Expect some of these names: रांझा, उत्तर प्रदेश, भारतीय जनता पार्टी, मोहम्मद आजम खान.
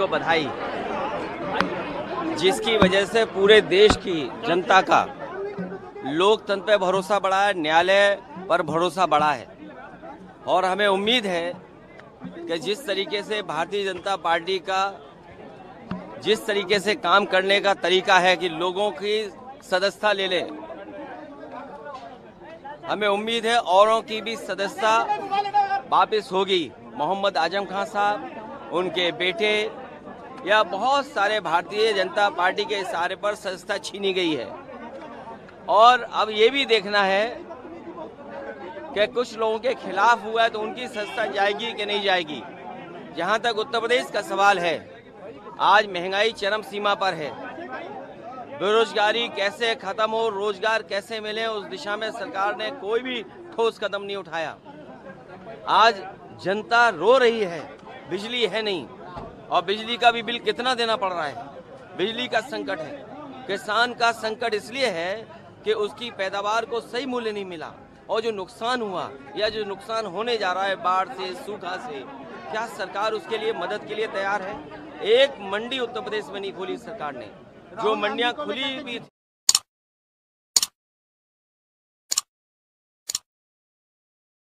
को बधाई, जिसकी वजह से पूरे देश की जनता का लोकतंत्र पर भरोसा बढ़ा है, न्यायालय पर भरोसा बढ़ा है। और हमें उम्मीद है कि जिस तरीके से भारतीय जनता पार्टी का जिस तरीके से काम करने का तरीका है कि लोगों की सदस्यता ले लें, हमें उम्मीद है औरों की भी सदस्यता वापस होगी। मोहम्मद आजम खान साहब, उनके बेटे या बहुत सारे भारतीय जनता पार्टी के इशारे पर सदस्यता छीनी गई है। और अब ये भी देखना है कि कुछ लोगों के खिलाफ हुआ है तो उनकी सस्ता जाएगी कि नहीं जाएगी। जहां तक उत्तर प्रदेश का सवाल है, आज महंगाई चरम सीमा पर है, बेरोजगारी कैसे खत्म हो, रोजगार कैसे मिले, उस दिशा में सरकार ने कोई भी ठोस कदम नहीं उठाया। आज जनता रो रही है, बिजली है नहीं और बिजली का भी बिल कितना देना पड़ रहा है। बिजली का संकट है, किसान का संकट इसलिए है कि उसकी पैदावार को सही मूल्य नहीं मिला और जो नुकसान हुआ या जो नुकसान होने जा रहा है बाढ़ से, सूखा से, क्या सरकार उसके लिए मदद के लिए तैयार है? एक मंडी उत्तर प्रदेश में नहीं खोली सरकार ने, जो मंडियां खुली भी